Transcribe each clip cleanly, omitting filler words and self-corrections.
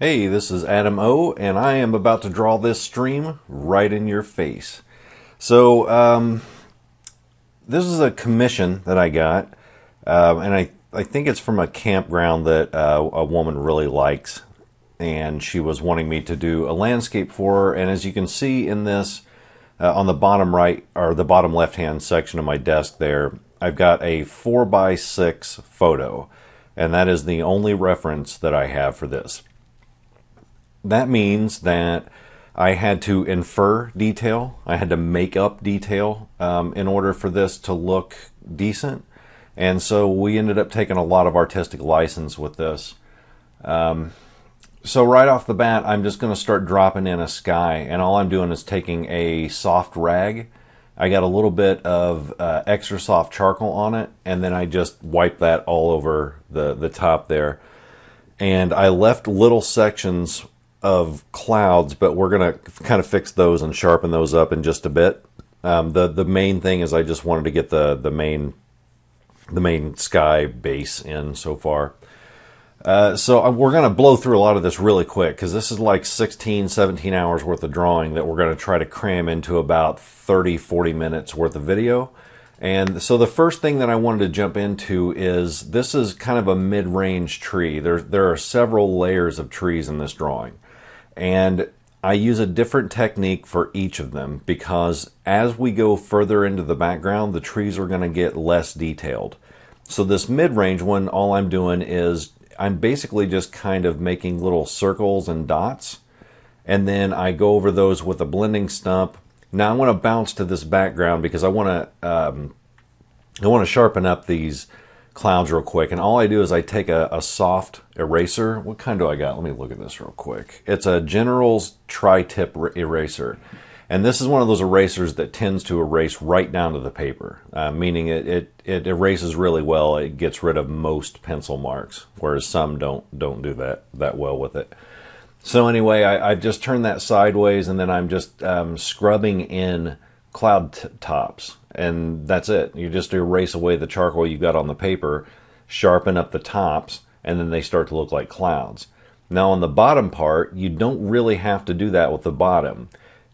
Hey, this is Adam O, and I am about to draw this stream right in your face. So, this is a commission that I got, and I think it's from a campground that a woman really likes, and she was wanting me to do a landscape for her. And as you can see in this, on the bottom right, or the bottom left-hand section of my desk there, I've got a 4x6 photo, and that is the only reference that I have for this. That means that I had to infer detail, I had to make up detail in order for this to look decent. And so we ended up taking a lot of artistic license with this. So right off the bat, I'm just going to start dropping in a sky, and all I'm doing is taking a soft rag. I got a little bit of extra soft charcoal on it, and then I just wipe that all over the top there. And I left little sections of clouds, but we're going to kind of fix those and sharpen those up in just a bit. The main thing is I just wanted to get the main sky base in so far. So we're going to blow through a lot of this really quick, because this is like 16, 17 hours worth of drawing that we're going to try to cram into about 30, 40 minutes worth of video. And so the first thing that I wanted to jump into is, this is kind of a mid-range tree. There are several layers of trees in this drawing, and I use a different technique for each of them, because as we go further into the background, the trees are going to get less detailed. So this mid-range one, all I'm doing is I'm basically just kind of making little circles and dots, and then I go over those with a blending stump. Now I want to bounce to this background because I want to sharpen up these clouds real quick. And all I do is I take a soft eraser. What kind do I got? Let me look at this real quick. It's a General's tri-tip eraser. And this is one of those erasers that tends to erase right down to the paper, meaning it erases really well. It gets rid of most pencil marks, whereas some don't do that well with it. So anyway, I've just turned that sideways, and then I'm just scrubbing in cloud tops, and that's it. You just erase away the charcoal you got on the paper, sharpen up the tops, and then they start to look like clouds. Now on the bottom part, you don't really have to do that with the bottom.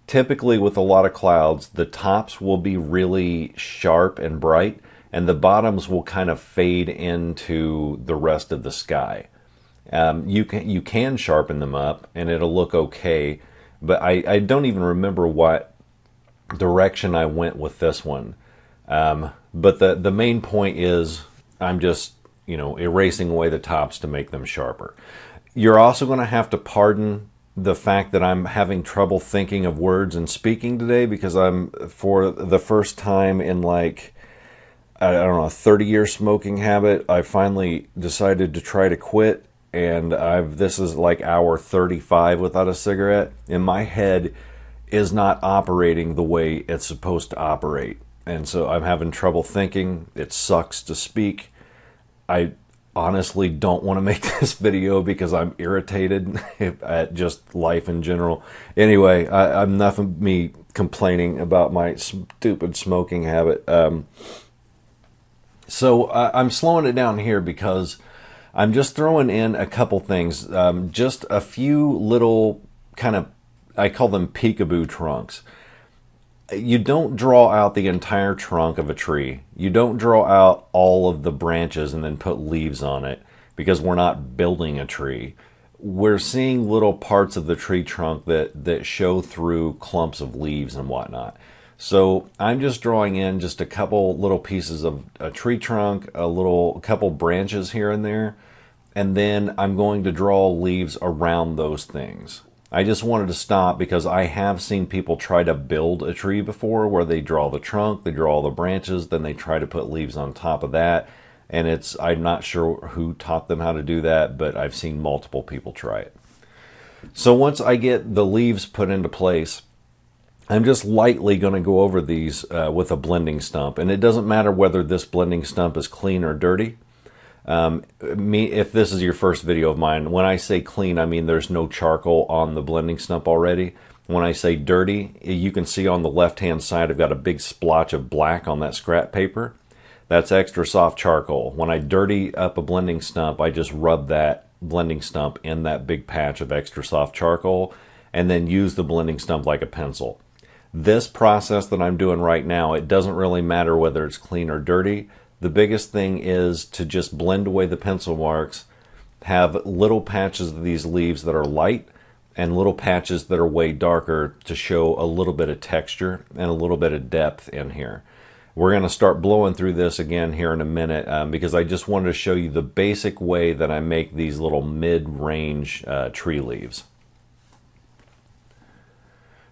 Typically with a lot of clouds, the tops will be really sharp and bright, and the bottoms will kind of fade into the rest of the sky. You can sharpen them up and it'll look okay, but I don't even remember what direction I went with this one. But the main point is I'm just, you know, erasing away the tops to make them sharper. You're also going to have to pardon the fact that I'm having trouble thinking of words and speaking today, because I'm, for the first time in like, I don't know, a 30-year smoking habit, I finally decided to try to quit. And this is like hour 35 without a cigarette, and my head is not operating the way it's supposed to operate. And so I'm having trouble thinking. It sucks to speak. I honestly don't want to make this video because I'm irritated at just life in general. Anyway, I'm not me complaining about my stupid smoking habit. So I'm slowing it down here because I'm just throwing in a couple things, just a few little kind of, I call them peekaboo trunks. You don't draw out the entire trunk of a tree. You don't draw out all of the branches and then put leaves on it, because we're not building a tree. We're seeing little parts of the tree trunk that show through clumps of leaves and whatnot. So I'm just drawing in just a couple little pieces of a tree trunk, a couple branches here and there, and then I'm going to draw leaves around those things. I just wanted to stop because I have seen people try to build a tree before, where they draw the trunk, they draw all the branches, then they try to put leaves on top of that, and I'm not sure who taught them how to do that, but I've seen multiple people try it. So once I get the leaves put into place, I'm just lightly going to go over these with a blending stump, and it doesn't matter whether this blending stump is clean or dirty. If this is your first video of mine, when I say clean, I mean there's no charcoal on the blending stump already. When I say dirty, you can see on the left-hand side I've got a big splotch of black on that scrap paper. That's extra soft charcoal. When I dirty up a blending stump, I just rub that blending stump in that big patch of extra soft charcoal, and then use the blending stump like a pencil. This process that I'm doing right now, it doesn't really matter whether it's clean or dirty. The biggest thing is to just blend away the pencil marks, have little patches of these leaves that are light and little patches that are way darker to show a little bit of texture and a little bit of depth in here. We're going to start blowing through this again here in a minute because I just wanted to show you the basic way that I make these little mid-range tree leaves.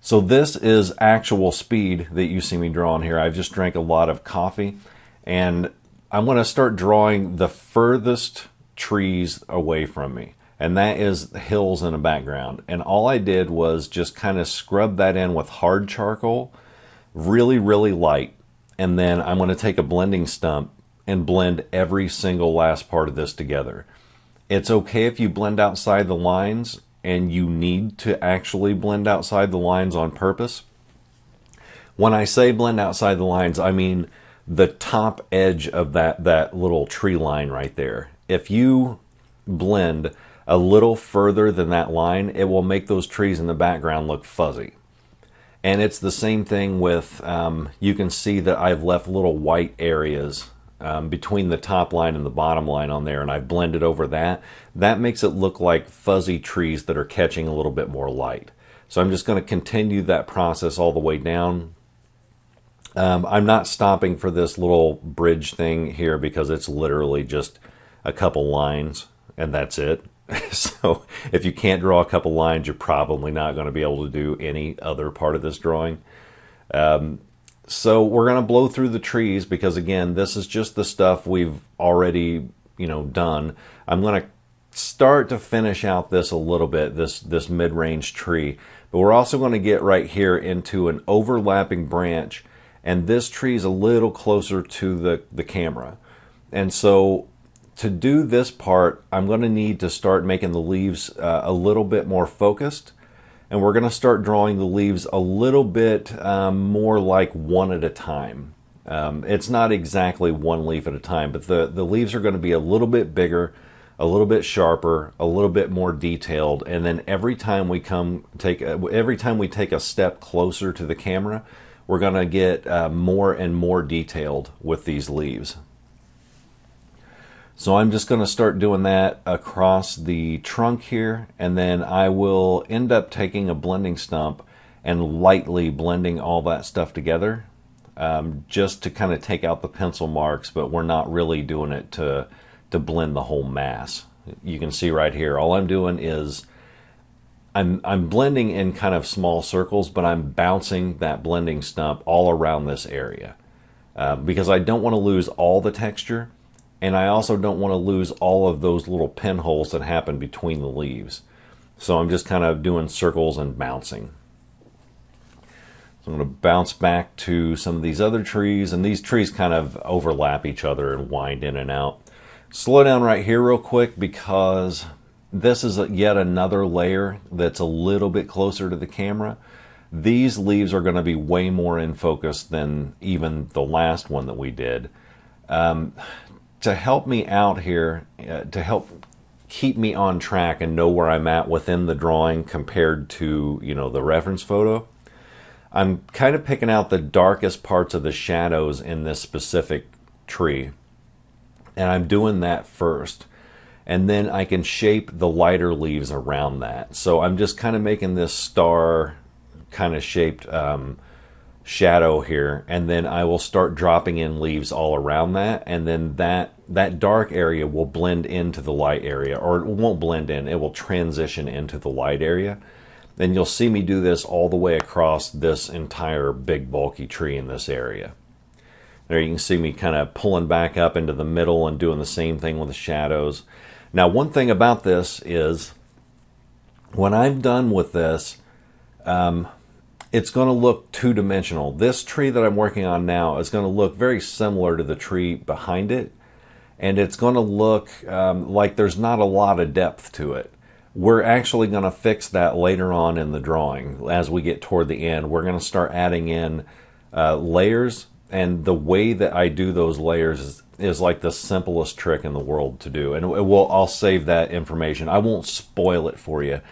So this is actual speed that you see me drawing here. I've just drank a lot of coffee, and I'm going to start drawing the furthest trees away from me, and that is hills in the background. And all I did was just kind of scrub that in with hard charcoal, really, really light. And then I'm going to take a blending stump and blend every single last part of this together. It's okay if you blend outside the lines, and you need to actually blend outside the lines on purpose. When I say blend outside the lines, I mean the top edge of that little tree line right there. If you blend a little further than that line, it will make those trees in the background look fuzzy. And it's the same thing with, you can see that I've left little white areas between the top line and the bottom line on there, and I've blended over that. That makes it look like fuzzy trees that are catching a little bit more light. So I'm just going to continue that process all the way down. I'm not stopping for this little bridge thing here because it's literally just a couple lines and that's it. So if you can't draw a couple lines, you're probably not going to be able to do any other part of this drawing. So we're going to blow through the trees because, again, this is just the stuff we've already, done. I'm going to start to finish out this a little bit, this mid-range tree. But we're also going to get right here into an overlapping branch. And this tree is a little closer to the camera. And so to do this part, I'm going to need to start making the leaves a little bit more focused. And we're going to start drawing the leaves a little bit more like one at a time. It's not exactly one leaf at a time, but the leaves are going to be a little bit bigger, a little bit sharper, a little bit more detailed. And then every time we take a step closer to the camera, we're going to get more and more detailed with these leaves. So I'm just going to start doing that across the trunk here, and then I will end up taking a blending stump and lightly blending all that stuff together just to kind of take out the pencil marks, but we're not really doing it to blend the whole mass. You can see right here, all I'm doing is I'm blending in kind of small circles, but I'm bouncing that blending stump all around this area because I don't want to lose all the texture. And I also don't want to lose all of those little pinholes that happen between the leaves. So I'm just kind of doing circles and bouncing. So I'm going to bounce back to some of these other trees, and these trees kind of overlap each other and wind in and out. Slow down right here real quick because this is yet another layer that's a little bit closer to the camera. These leaves are going to be way more in focus than even the last one that we did. To help me out here, to help keep me on track and know where I'm at within the drawing compared to, the reference photo, I'm kind of picking out the darkest parts of the shadows in this specific tree. And I'm doing that first. And then I can shape the lighter leaves around that. So I'm just kind of making this star kind of shaped shadow here, and then I will start dropping in leaves all around that, and then that dark area will blend into the light area, or it won't blend in, it will transition into the light area. Then you'll see me do this all the way across this entire big bulky tree in this area. There you can see me kind of pulling back up into the middle and doing the same thing with the shadows. Now, one thing about this is when I'm done with this, it's going to look two-dimensional. This tree that I'm working on now is going to look very similar to the tree behind it. And it's going to look like there's not a lot of depth to it. We're actually going to fix that later on in the drawing. As we get toward the end, we're going to start adding in layers And the way that I do those layers is like the simplest trick in the world to do. And I'll save that information. I won't spoil it for you,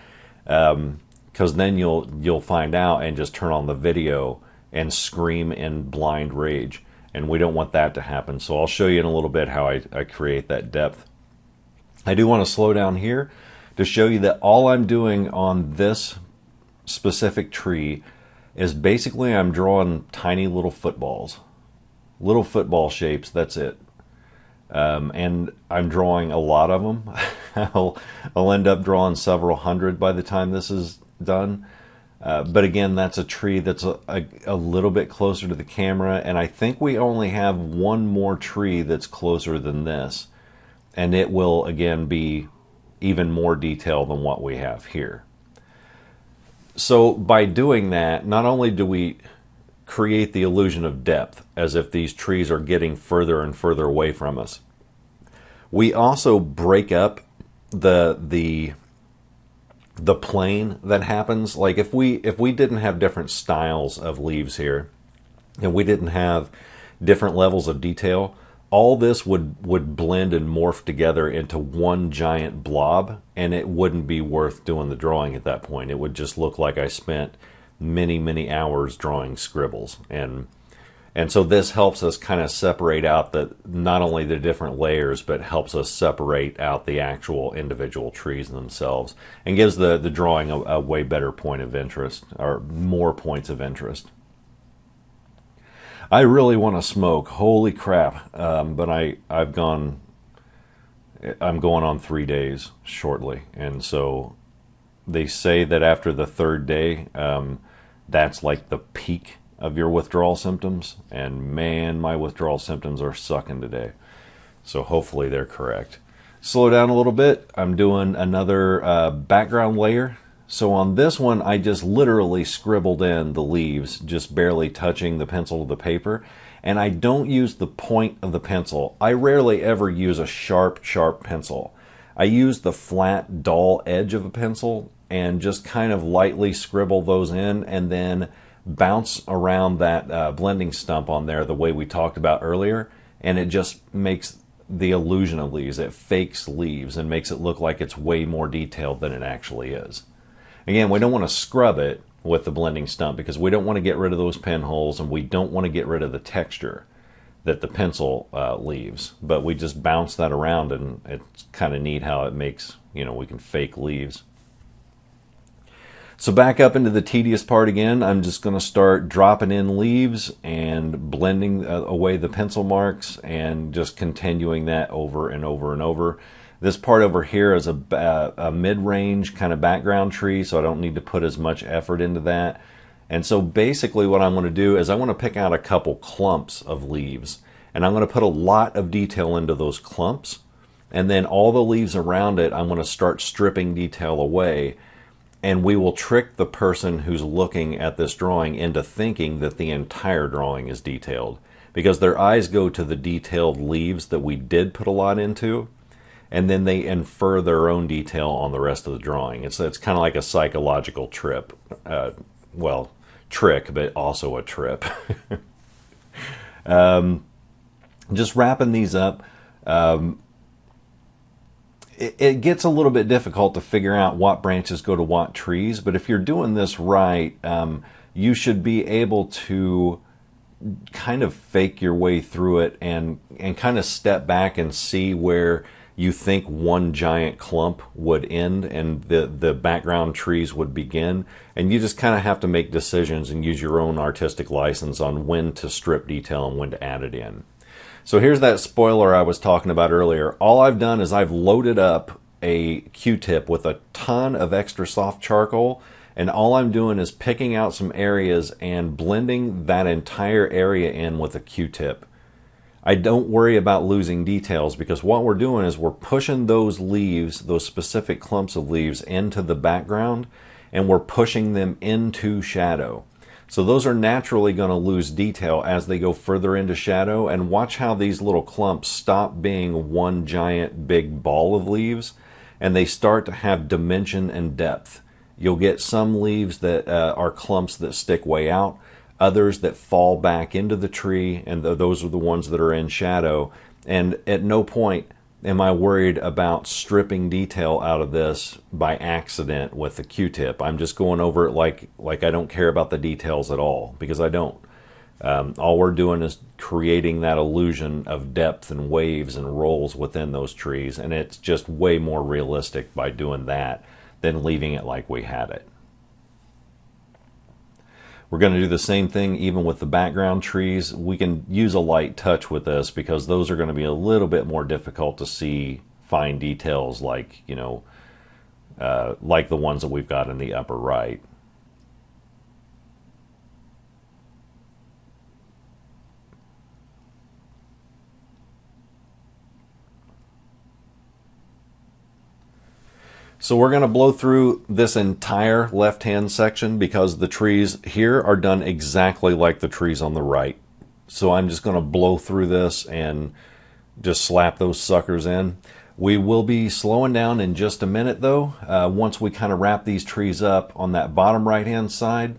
because then you'll find out and just turn on the video and scream in blind rage. And we don't want that to happen. So I'll show you in a little bit how I create that depth. I do want to slow down here to show you that all I'm doing on this specific tree is basically I'm drawing tiny little footballs, little football shapes, that's it. And I'm drawing a lot of them. I'll end up drawing several hundred by the time this is done. But again, that's a tree that's a little bit closer to the camera, and I think we only have one more tree that's closer than this, and it will again be even more detailed than what we have here. So by doing that, not only do we create the illusion of depth, as if these trees are getting further and further away from us, we also break up the plane that happens. Like if we didn't have different styles of leaves here, and we didn't have different levels of detail, all this would blend and morph together into one giant blob, and it wouldn't be worth doing the drawing at that point. It would just look like I spent many hours drawing scribbles. And so this helps us kind of separate out not only the different layers, but helps us separate out the actual individual trees themselves, and gives the drawing a way better point of interest, or more points of interest. I really want to smoke, holy crap, but I'm going on 3 days shortly, and so they say that after the third day, that's like the peak of your withdrawal symptoms, and man, my withdrawal symptoms are sucking today, so hopefully they're correct. Slow down a little bit, I'm doing another background layer. So on this one, I just literally scribbled in the leaves, just barely touching the pencil to the paper. And I don't use the point of the pencil. I rarely ever use a sharp pencil. I use the flat, dull edge of a pencil and just kind of lightly scribble those in, and then bounce around that blending stump on there the way we talked about earlier. And it just makes the illusion of leaves. It fakes leaves and makes it look like it's way more detailed than it actually is. Again, we don't want to scrub it with the blending stump because we don't want to get rid of those pinholes, and we don't want to get rid of the texture that the pencil leaves. But we just bounce that around, and it's kind of neat how it makes, you know, we can fake leaves. So back up into the tedious part again. I'm just going to start dropping in leaves and blending away the pencil marks, and just continuing that over and over and over. This part over here is a mid-range kind of background tree, so I don't need to put as much effort into that. And so basically what I'm going to do is I want to pick out a couple clumps of leaves, and I'm going to put a lot of detail into those clumps, and then all the leaves around it I'm going to start stripping detail away, and we will trick the person who's looking at this drawing into thinking that the entire drawing is detailed, because their eyes go to the detailed leaves that we did put a lot into, and then they infer their own detail on the rest of the drawing. It's kind of like a psychological trip. Well, trick, but also a trip. Just wrapping these up. It gets a little bit difficult to figure out what branches go to what trees, but if you're doing this right, you should be able to kind of fake your way through it, and kind of step back and see where you think one giant clump would end and the background trees would begin. And you just kind of have to make decisions and use your own artistic license on when to strip detail and when to add it in. So here's that spoiler I was talking about earlier. All I've done is I've loaded up a Q-tip with a ton of extra soft charcoal, and all I'm doing is picking out some areas and blending that entire area in with a Q-tip. I don't worry about losing details, because what we're doing is we're pushing those leaves, those specific clumps of leaves, into the background, and we're pushing them into shadow. So those are naturally going to lose detail as they go further into shadow, and watch how these little clumps stop being one giant big ball of leaves, and they start to have dimension and depth. You'll get some leaves that are clumps that stick way out, others that fall back into the tree, and those are the ones that are in shadow. And at no point am I worried about stripping detail out of this by accident with the Q-tip. I'm just going over it like I don't care about the details at all, because I don't. All we're doing is creating that illusion of depth and waves and rolls within those trees, and it's just way more realistic by doing that than leaving it like we had it. We're going to do the same thing even with the background trees. We can use a light touch with this because those are going to be a little bit more difficult to see fine details like, you know, like the ones that we've got in the upper right. So we're going to blow through this entire left-hand section because the trees here are done exactly like the trees on the right. So I'm just going to blow through this and just slap those suckers in. We will be slowing down in just a minute though. Once we kind of wrap these trees up on that bottom right-hand side,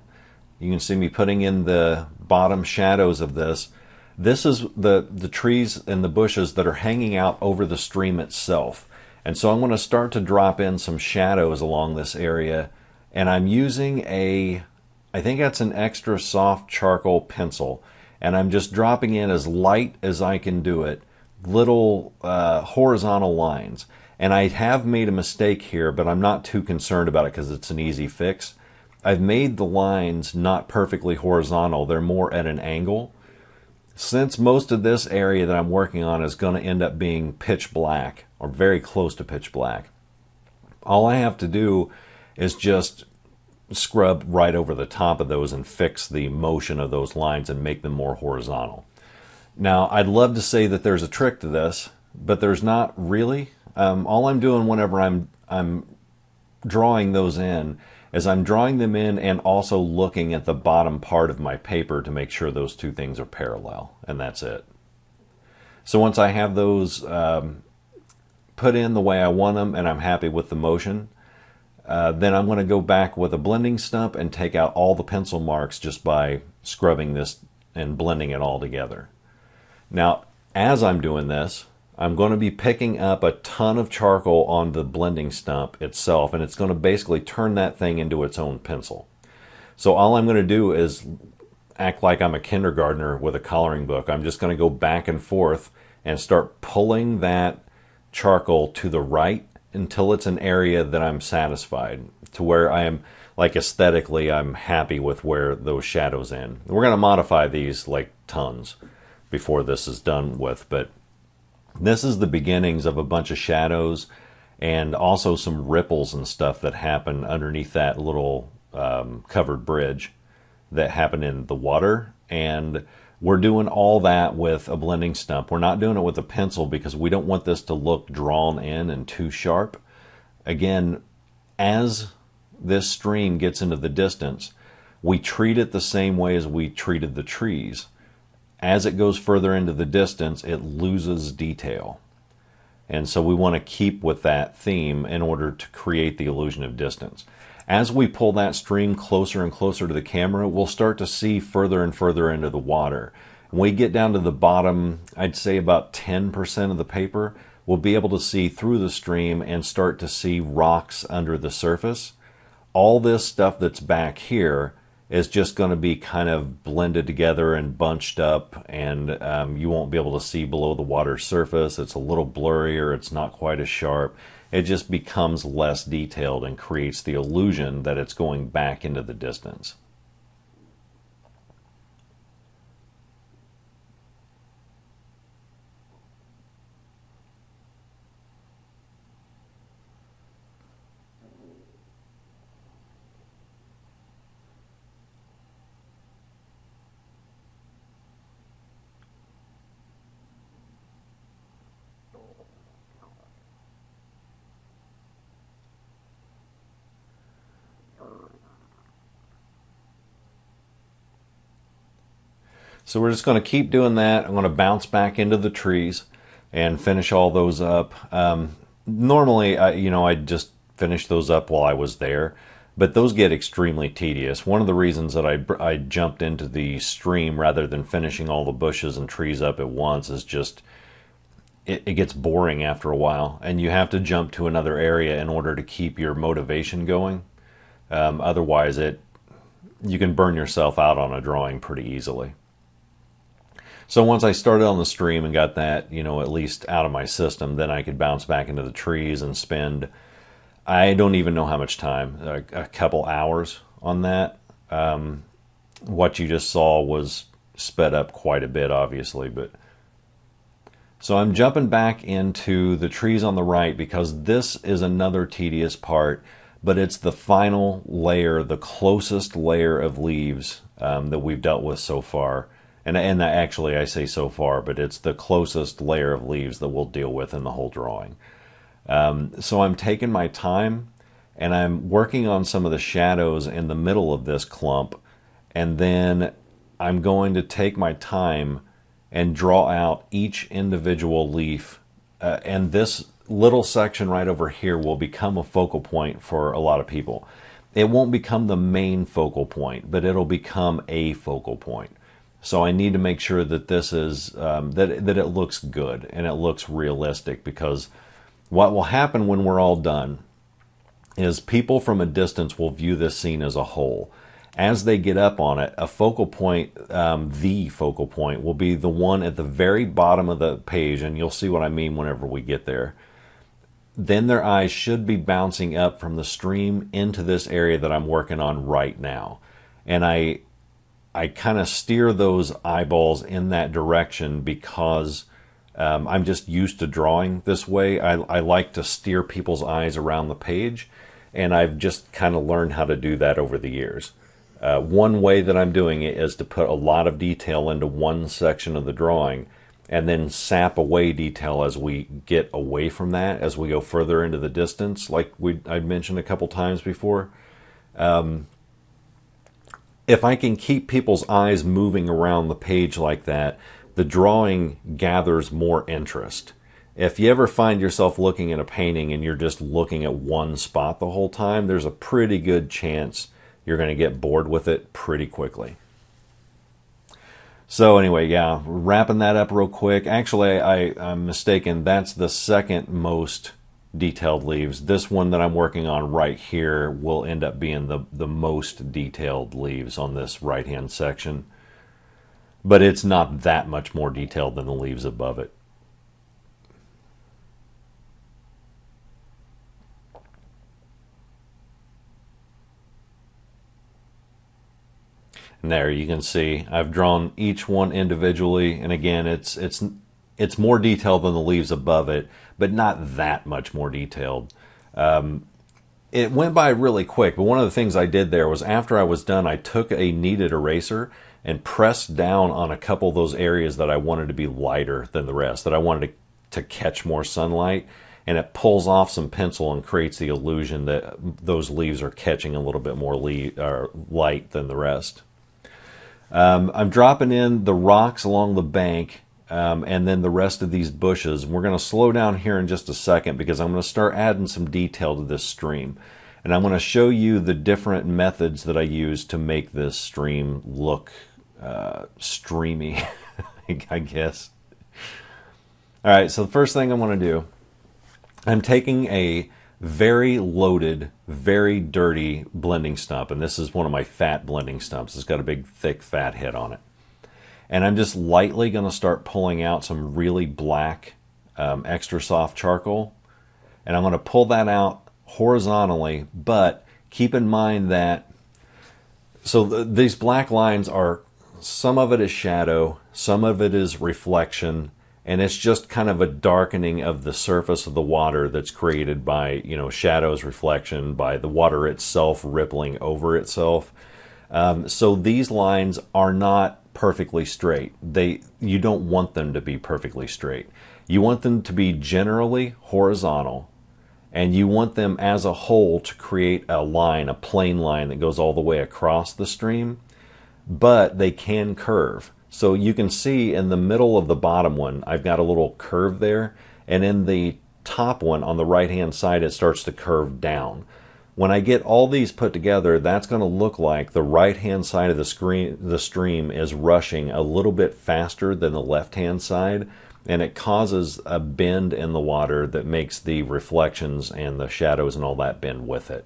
you can see me putting in the bottom shadows of this. This is the trees and the bushes that are hanging out over the stream itself. And so I'm going to start to drop in some shadows along this area, and I'm using I think that's an extra soft charcoal pencil, and I'm just dropping in as light as I can do it, little horizontal lines. And I have made a mistake here, but I'm not too concerned about it because it's an easy fix. I've made the lines not perfectly horizontal, they're more at an angle. Since most of this area that I'm working on is going to end up being pitch black, or very close to pitch black, all I have to do is just scrub right over the top of those and fix the motion of those lines and make them more horizontal. Now, I'd love to say that there's a trick to this, but there's not really. All I'm doing whenever I'm drawing those in is I'm drawing them in and also looking at the bottom part of my paper to make sure those two things are parallel, and that's it. So once I have those put in the way I want them and I'm happy with the motion, then I'm going to go back with a blending stump and take out all the pencil marks just by scrubbing this and blending it all together. Now, as I'm doing this, I'm going to be picking up a ton of charcoal on the blending stump itself, and it's going to basically turn that thing into its own pencil. So all I'm going to do is act like I'm a kindergartner with a coloring book. I'm just going to go back and forth and start pulling that charcoal to the right until it's an area that I'm satisfied, to where I am, like, aesthetically I'm happy with where those shadows end. We're going to modify these like tons before this is done with, but this is the beginnings of a bunch of shadows and also some ripples and stuff that happen underneath that little covered bridge that happen in the water. And we're doing all that with a blending stump. We're not doing it with a pencil because we don't want this to look drawn in and too sharp. Again, as this stream gets into the distance, we treat it the same way as we treated the trees. As it goes further into the distance, it loses detail. And so we want to keep with that theme in order to create the illusion of distance. As we pull that stream closer and closer to the camera, we'll start to see further and further into the water. When we get down to the bottom, I'd say about 10% of the paper, we'll be able to see through the stream and start to see rocks under the surface. All this stuff that's back here is just going to be kind of blended together and bunched up, and you won't be able to see below the water's surface. It's a little blurrier, it's not quite as sharp. It just becomes less detailed and creates the illusion that it's going back into the distance. So we're just going to keep doing that. I'm going to bounce back into the trees and finish all those up. Normally, I just finish those up while I was there, But those get extremely tedious. One of the reasons that I jumped into the stream rather than finishing all the bushes and trees up at once is just it gets boring after a while, and you have to jump to another area in order to keep your motivation going. Otherwise, you can burn yourself out on a drawing pretty easily. So once I started on the stream and got that, you know, at least out of my system, then I could bounce back into the trees and spend, I don't even know how much time, a couple hours on that. What you just saw was sped up quite a bit, obviously, but so I'm jumping back into the trees on the right because this is another tedious part, but it's the final layer, the closest layer of leaves that we've dealt with so far. And actually I say so far, but it's the closest layer of leaves that we'll deal with in the whole drawing. So I'm taking my time and I'm working on some of the shadows in the middle of this clump, and then I'm going to take my time and draw out each individual leaf. And this little section right over here will become a focal point for a lot of people. It won't become the main focal point, but it'll become a focal point. So I need to make sure that this is, that it looks good and it looks realistic, because what will happen when we're all done is people from a distance will view this scene as a whole. As they get up on it, a focal point, the focal point will be the one at the very bottom of the page, and you'll see what I mean whenever we get there. Then their eyes should be bouncing up from the stream into this area that I'm working on right now. And I kind of steer those eyeballs in that direction because I'm just used to drawing this way. I like to steer people's eyes around the page, and I've just kind of learned how to do that over the years. One way that I'm doing it is to put a lot of detail into one section of the drawing and then sap away detail as we get away from that, as we go further into the distance, like I mentioned a couple times before. If I can keep people's eyes moving around the page like that, the drawing gathers more interest. If you ever find yourself looking at a painting and you're just looking at one spot the whole time, there's a pretty good chance you're going to get bored with it pretty quickly. So anyway, yeah, wrapping that up real quick. Actually, I'm mistaken. That's the second most detailed leaves. This one that I'm working on right here will end up being the most detailed leaves on this right hand section, but it's not that much more detailed than the leaves above it. And there you can see I've drawn each one individually, and again it's more detailed than the leaves above it, but not that much more detailed. It went by really quick, but one of the things I did there was after I was done, I took a kneaded eraser and pressed down on a couple of those areas that I wanted to be lighter than the rest, that I wanted to catch more sunlight, and it pulls off some pencil and creates the illusion that those leaves are catching a little bit more light than the rest. I'm dropping in the rocks along the bank, and then the rest of these bushes. We're going to slow down here in just a second because I'm going to start adding some detail to this stream. And I'm going to show you the different methods that I use to make this stream look streamy, I guess. All right, so the first thing I want to do, I'm taking a very loaded, very dirty blending stump. And this is one of my fat blending stumps. It's got a big, thick, fat head on it. And I'm just lightly going to start pulling out some really black, extra soft charcoal. And I'm going to pull that out horizontally, but keep in mind that, so these black lines are, some of it is shadow, some of it is reflection, and it's just kind of a darkening of the surface of the water that's created by, you know, shadows, reflection, by the water itself rippling over itself. So these lines are not perfectly straight. You don't want them to be perfectly straight. You want them to be generally horizontal, and you want them as a whole to create a line, a plane line that goes all the way across the stream, but they can curve. So you can see in the middle of the bottom one, I've got a little curve there, and in the top one on the right hand side, it starts to curve down. When I get all these put together, that's going to look like the right-hand side of the stream is rushing a little bit faster than the left-hand side, and it causes a bend in the water that makes the reflections and the shadows and all that bend with it.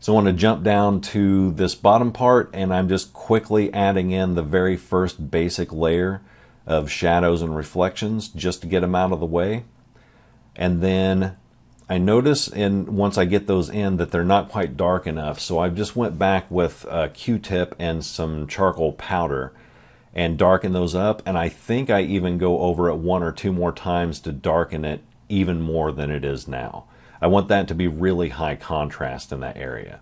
So I want to jump down to this bottom part, and I'm just quickly adding in the very first basic layer of shadows and reflections just to get them out of the way. And then I notice once I get those in that they're not quite dark enough, so I just went back with a Q-tip and some charcoal powder and darken those up, and I think I even go over it one or two more times to darken it even more than it is now. I want that to be really high contrast in that area.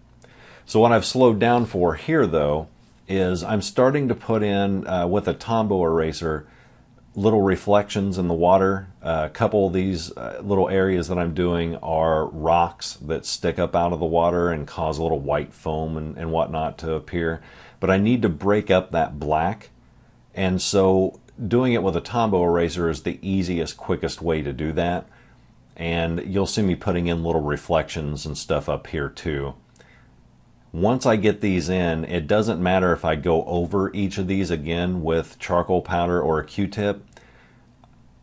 So what I've slowed down for here though is I'm starting to put in with a Tombow eraser little reflections in the water. A couple of these little areas that I'm doing are rocks that stick up out of the water and cause a little white foam and whatnot to appear. But I need to break up that black, and so doing it with a Tombow eraser is the easiest, quickest way to do that. And you'll see me putting in little reflections and stuff up here too. Once I get these in, it doesn't matter if I go over each of these again with charcoal powder or a Q-tip.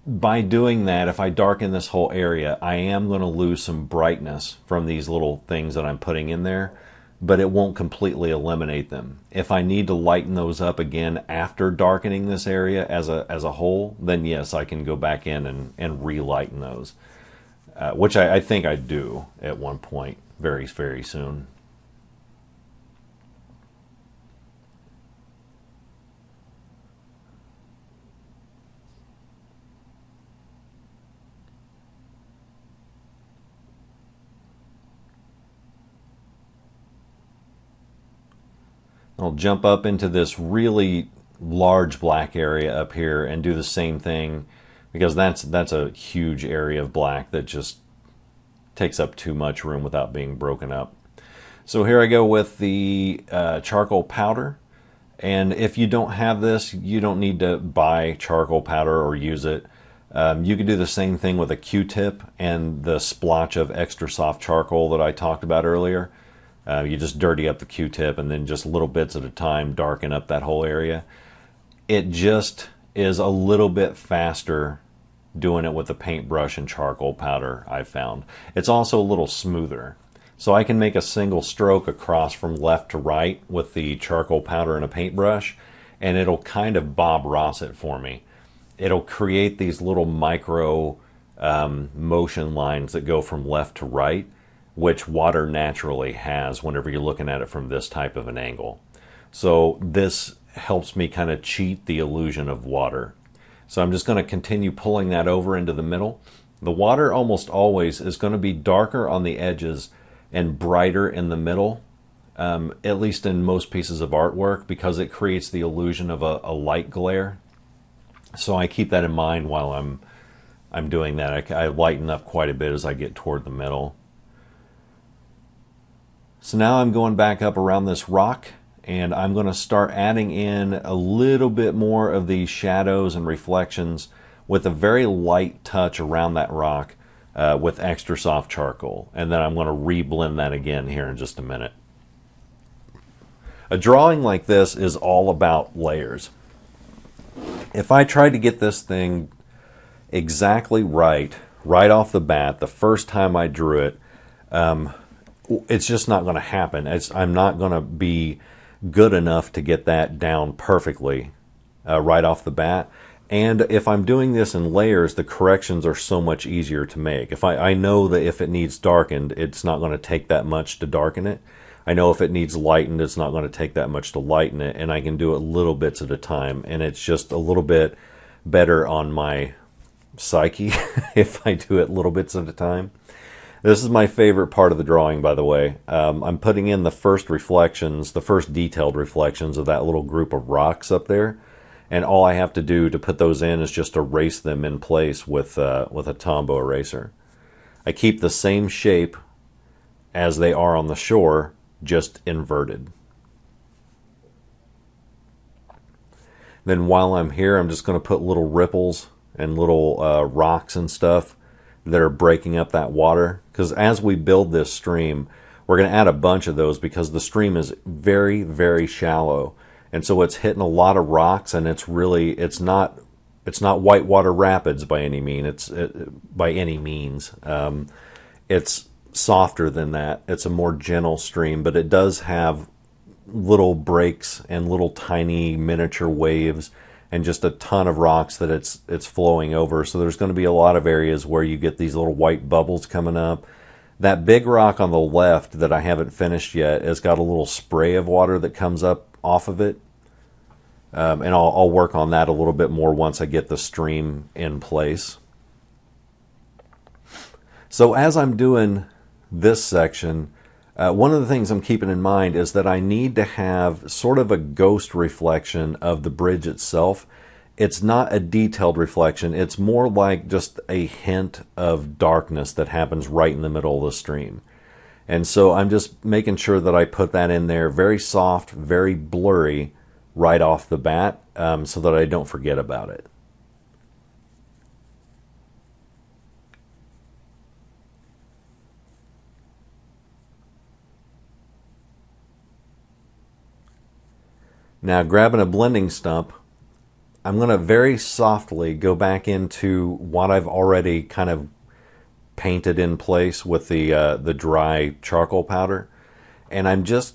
By doing that, if I darken this whole area, I am going to lose some brightness from these little things that I'm putting in there, but it won't completely eliminate them. If I need to lighten those up again after darkening this area as a whole, then yes, I can go back in and relighten those, which I think I do at one point very, very soon. I'll jump up into this really large black area up here and do the same thing, because that's a huge area of black that just takes up too much room without being broken up. So here I go with the charcoal powder, and if you don't have this, you don't need to buy charcoal powder or use it. You can do the same thing with a Q-tip and the splotch of extra soft charcoal that I talked about earlier. You just dirty up the Q-tip and then just little bits at a time darken up that whole area. It just is a little bit faster doing it with a paintbrush and charcoal powder, I've found. It's also a little smoother. So I can make a single stroke across from left to right with the charcoal powder and a paintbrush, and it'll kind of Bob Ross it for me. It'll create these little micro motion lines that go from left to right, which water naturally has whenever you're looking at it from this type of an angle. So this helps me kind of cheat the illusion of water. So I'm just going to continue pulling that over into the middle. The water almost always is going to be darker on the edges and brighter in the middle, at least in most pieces of artwork, because it creates the illusion of a light glare. So I keep that in mind while I'm doing that. I lighten up quite a bit as I get toward the middle. So now I'm going back up around this rock, and I'm going to start adding in a little bit more of these shadows and reflections with a very light touch around that rock with extra soft charcoal. And then I'm going to re-blend that again here in just a minute. A drawing like this is all about layers. If I tried to get this thing exactly right off the bat, the first time I drew it, it's just not going to happen. I'm not going to be good enough to get that down perfectly right off the bat. And if I'm doing this in layers, the corrections are so much easier to make. If I know that if it needs darkened, it's not going to take that much to darken it. I know if it needs lightened, it's not going to take that much to lighten it. And I can do it little bits at a time. And it's just a little bit better on my psyche if I do it little bits at a time. This is my favorite part of the drawing, by the way. I'm putting in the first reflections, the first detailed reflections of that little group of rocks up there. And all I have to do to put those in is just erase them in place with a Tombow eraser. I keep the same shape as they are on the shore, just inverted. Then while I'm here, I'm just going to put little ripples and little rocks and stuff that are breaking up that water. Because as we build this stream, we're going to add a bunch of those because the stream is very, very shallow. And so it's hitting a lot of rocks, and it's really, it's not whitewater rapids by any mean. It's softer than that. It's a more gentle stream, but it does have little breaks and little tiny miniature waves and just a ton of rocks that it's flowing over. So there's going to be a lot of areas where you get these little white bubbles coming up. That big rock on the left that I haven't finished yet has got a little spray of water that comes up off of it. And I'll work on that a little bit more once I get the stream in place. So as I'm doing this section, one of the things I'm keeping in mind is that I need to have sort of a ghost reflection of the bridge itself. It's not a detailed reflection. It's more like just a hint of darkness that happens right in the middle of the stream. And so I'm just making sure that I put that in there very soft, very blurry right off the bat, so that I don't forget about it. Now, grabbing a blending stump, I'm going to very softly go back into what I've already kind of painted in place with the dry charcoal powder. And I'm just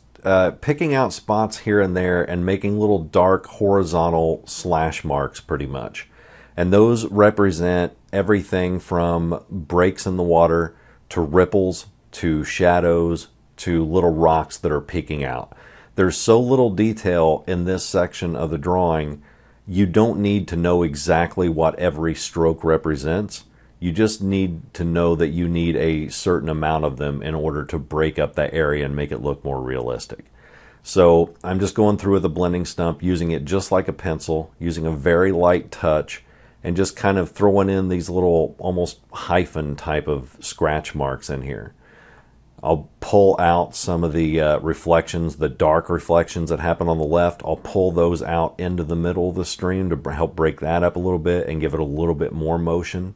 picking out spots here and there and making little dark horizontal slash marks pretty much. And those represent everything from breaks in the water to ripples to shadows to little rocks that are peeking out. There's so little detail in this section of the drawing, you don't need to know exactly what every stroke represents. You just need to know that you need a certain amount of them in order to break up that area and make it look more realistic. So I'm just going through with a blending stump, using it just like a pencil, using a very light touch, and just kind of throwing in these little almost hyphen type of scratch marks in here. I'll pull out some of the reflections, the dark reflections that happen on the left. I'll pull those out into the middle of the stream to help break that up a little bit and give it a little bit more motion.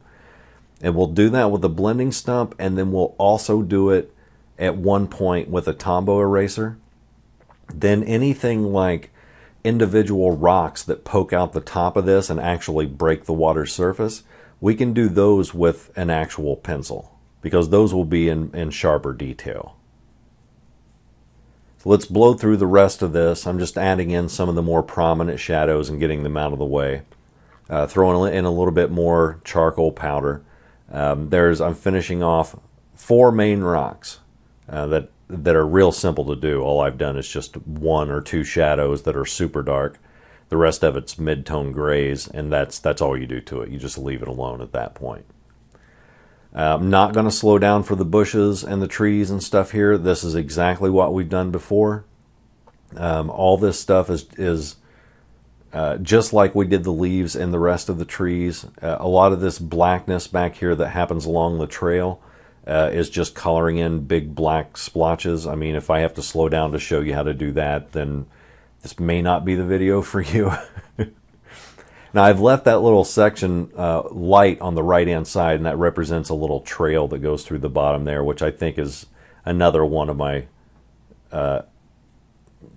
And we'll do that with a blending stump, and then we'll also do it at one point with a Tombow eraser. Then anything like individual rocks that poke out the top of this and actually break the water surface, we can do those with an actual pencil, because those will be in sharper detail. So let's blow through the rest of this. I'm just adding in some of the more prominent shadows and getting them out of the way. Throwing in a little bit more charcoal powder. I'm finishing off 4 main rocks that are real simple to do. All I've done is just 1 or 2 shadows that are super dark. The rest of it's mid-tone grays, and that's all you do to it. You just leave it alone at that point. I'm not going to slow down for the bushes and the trees and stuff here. This is exactly what we've done before. All this stuff is just like we did the leaves and the rest of the trees. A lot of this blackness back here that happens along the trail is just coloring in big black splotches. I mean, if I have to slow down to show you how to do that, then this may not be the video for you. Now, I've left that little section light on the right-hand side, and that represents a little trail that goes through the bottom there, which I think is another one of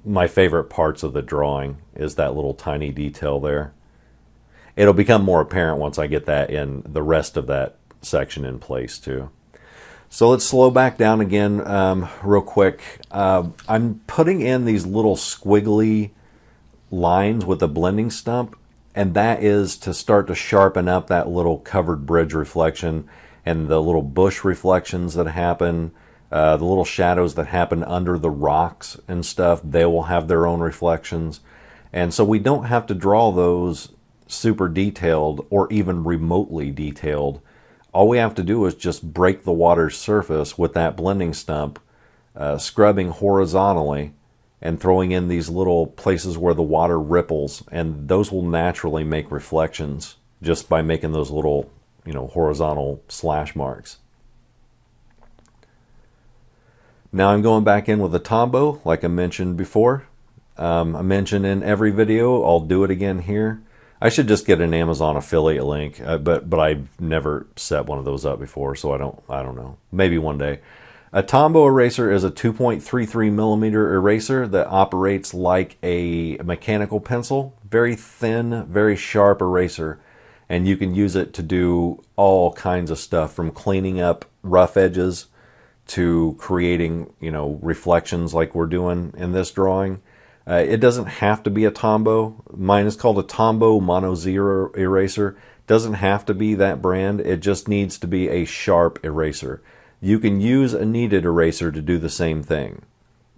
my favorite parts of the drawing, is that little tiny detail there. It'll become more apparent once I get that in the rest of that section in place, too. So let's slow back down again real quick. I'm putting in these little squiggly lines with a blending stump, and that is to start to sharpen up that little covered bridge reflection and the little bush reflections that happen, the little shadows that happen under the rocks and stuff. They will have their own reflections. And so we don't have to draw those super detailed or even remotely detailed. All we have to do is just break the water's surface with that blending stump, scrubbing horizontally, and throwing in these little places where the water ripples, and those will naturally make reflections just by making those little, horizontal slash marks. Now I'm going back in with a Tombow, like I mentioned before. I mentioned in every video, I'll do it again here. I should just get an Amazon affiliate link, but I've never set one of those up before, so I don't know. Maybe one day. A Tombow eraser is a 2.33 millimeter eraser that operates like a mechanical pencil. Very thin, very sharp eraser, and you can use it to do all kinds of stuff, from cleaning up rough edges to creating, you know, reflections like we're doing in this drawing. It doesn't have to be a Tombow. Mine is called a Tombow Mono Zero Eraser. Doesn't have to be that brand. It just needs to be a sharp eraser. You can use a kneaded eraser to do the same thing.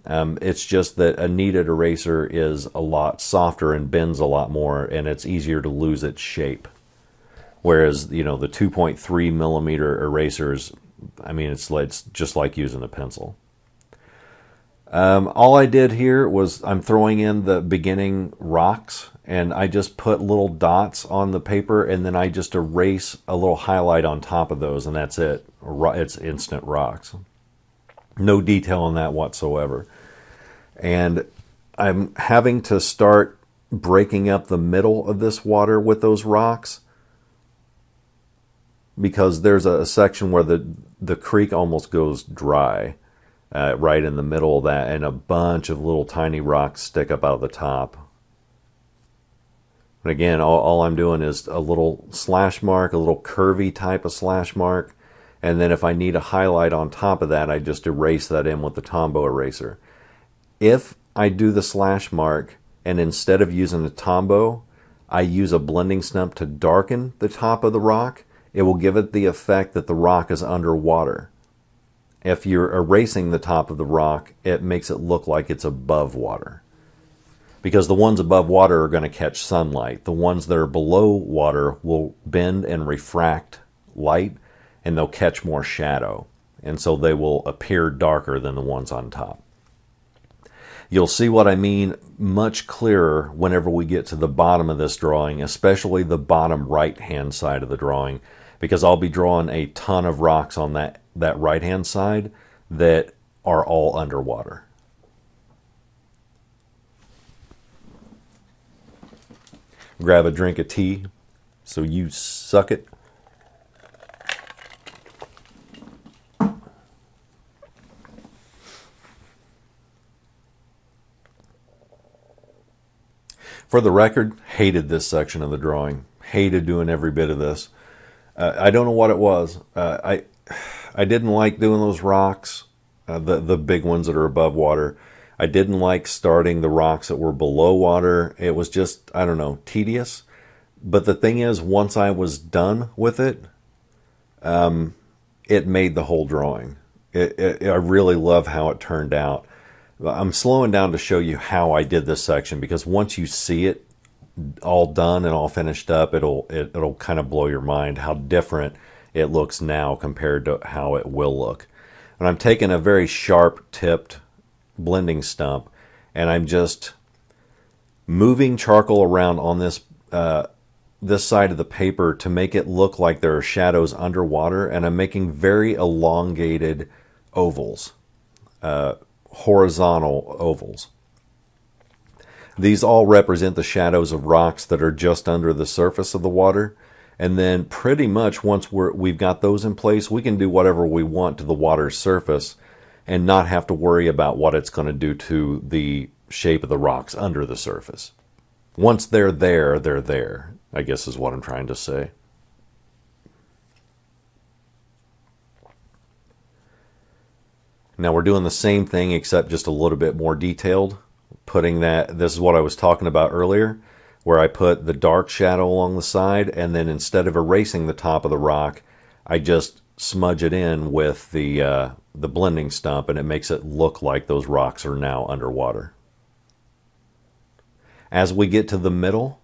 It's just that a kneaded eraser is a lot softer and bends a lot more, and it's easier to lose its shape. Whereas, you know, the 2.3 millimeter erasers, I mean, it's just like using a pencil. All I did here was I'm throwing in the beginning rocks, and I just put little dots on the paper, and then I just erase a little highlight on top of those, and that's it. It's instant rocks. No detail on that whatsoever. And I'm having to start breaking up the middle of this water with those rocks, because there's a section where the creek almost goes dry. Right in the middle of that, and a bunch of little tiny rocks stick up out of the top. But again, all I'm doing is a little slash mark, a little curvy type of slash mark, and then if I need a highlight on top of that, I just erase that in with the Tombow eraser. If I do the slash mark, and instead of using a Tombow, I use a blending stump to darken the top of the rock, it will give it the effect that the rock is underwater. If you're erasing the top of the rock, it makes it look like it's above water. Because the ones above water are going to catch sunlight. The ones that are below water will bend and refract light, and they'll catch more shadow. And so they will appear darker than the ones on top. You'll see what I mean much clearer whenever we get to the bottom of this drawing, especially the bottom right-hand side of the drawing, because I'll be drawing a ton of rocks on that right-hand side that are all underwater. Grab a drink of tea, so you suck it. For the record, hated this section of the drawing. Hated doing every bit of this. I don't know what it was. I didn't like doing those rocks, the big ones that are above water. I didn't like starting the rocks that were below water. It was just, I don't know, tedious. But the thing is, once I was done with it, it made the whole drawing. I really love how it turned out. I'm slowing down to show you how I did this section, because once you see it all done and all finished up, it'll kind of blow your mind how different it looks now compared to how it will look. And I'm taking a very sharp tipped blending stump, and I'm just moving charcoal around on this side of the paper to make it look like there are shadows underwater, and I'm making very elongated ovals, horizontal ovals. These all represent the shadows of rocks that are just under the surface of the water. And then pretty much once we've got those in place, we can do whatever we want to the water's surface and not have to worry about what it's going to do to the shape of the rocks under the surface. Once they're there, they're there, I guess is what I'm trying to say. Now we're doing the same thing, except just a little bit more detailed. Putting that, this is what I was talking about earlier, where I put the dark shadow along the side, and then instead of erasing the top of the rock, I just smudge it in with the blending stump, and it makes it look like those rocks are now underwater. As we get to the middle,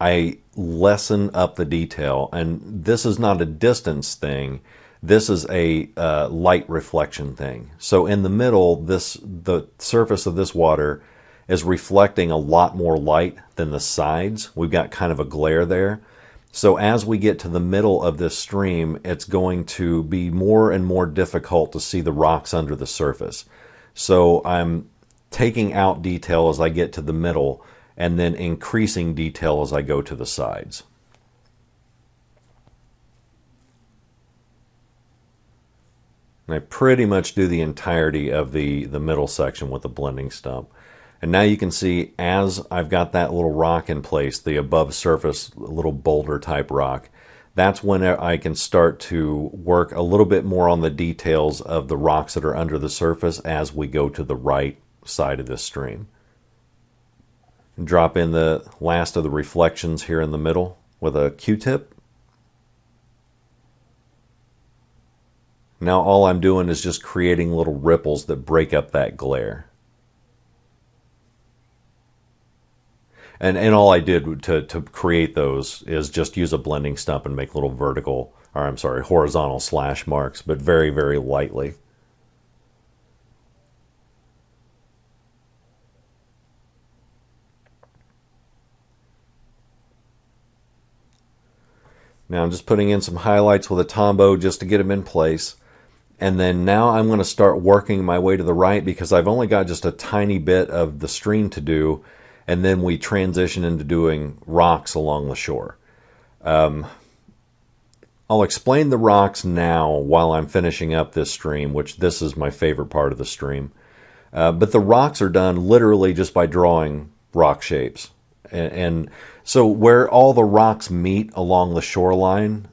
I lessen up the detail, and this is not a distance thing. This is a light reflection thing. So in the middle, the surface of this water is reflecting a lot more light than the sides. We've got kind of a glare there. So as we get to the middle of this stream, it's going to be more and more difficult to see the rocks under the surface. So I'm taking out detail as I get to the middle, and then increasing detail as I go to the sides. And I pretty much do the entirety of the middle section with the blending stump. And now you can see as I've got that little rock in place, the above surface little boulder type rock, that's when I can start to work a little bit more on the details of the rocks that are under the surface as we go to the right side of this stream. And drop in the last of the reflections here in the middle with a Q-tip. Now all I'm doing is just creating little ripples that break up that glare. And all I did to create those is just use a blending stump and make little vertical, or I'm sorry, horizontal slash marks, but very, very lightly. Now I'm just putting in some highlights with a Tombow just to get them in place. And then now I'm going to start working my way to the right because I've only got just a tiny bit of the stream to do. And then we transition into doing rocks along the shore. I'll explain the rocks now while I'm finishing up this stream, which this is my favorite part of the stream. But the rocks are done literally just by drawing rock shapes. And so where all the rocks meet along the shoreline,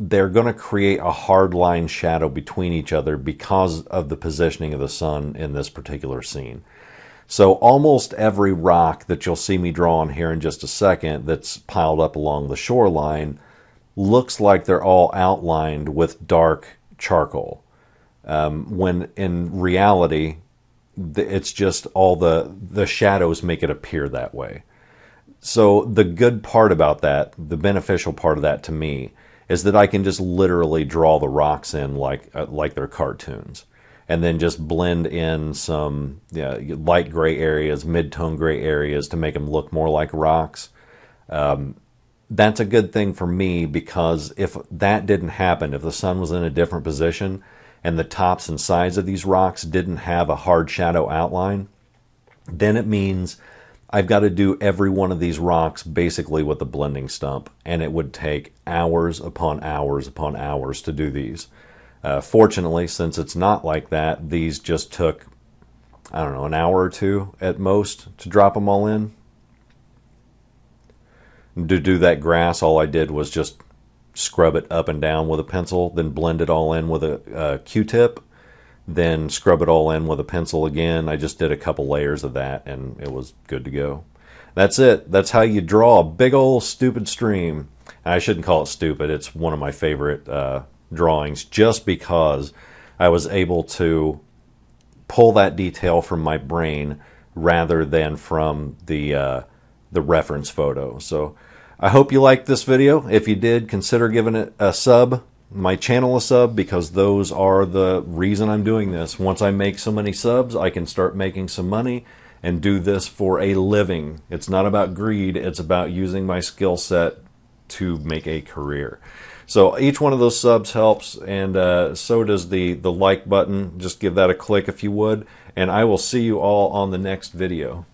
they're going to create a hard line shadow between each other because of the positioning of the sun in this particular scene. So almost every rock that you'll see me draw on here in just a second that's piled up along the shoreline looks like they're all outlined with dark charcoal. When in reality, it's just all the shadows make it appear that way. So the good part about that, the beneficial part of that to me, is that I can just literally draw the rocks in like they're cartoons. And then just blend in some light gray areas, mid-tone gray areas to make them look more like rocks. That's a good thing for me because if that didn't happen, if the sun was in a different position and the tops and sides of these rocks didn't have a hard shadow outline, then it means I've got to do every one of these rocks basically with a blending stump, and it would take hours upon hours upon hours to do these. Fortunately, since it's not like that, these just took, I don't know, an hour or two at most to drop them all in. To do that grass, all I did was just scrub it up and down with a pencil, then blend it all in with a Q-tip, then scrub it all in with a pencil again. I just did a couple layers of that, and it was good to go. That's it. That's how you draw a big old stupid stream. I shouldn't call it stupid. It's one of my favorite drawings just because I was able to pull that detail from my brain rather than from the reference photo. So I hope you liked this video. If you did, consider giving it a sub, my channel a sub, because those are the reason I'm doing this. Once I make so many subs, I can start making some money and do this for a living. It's not about greed. It's about using my skill set to make a career. So each one of those subs helps, and so does the like button. Just give that a click if you would, and I will see you all on the next video.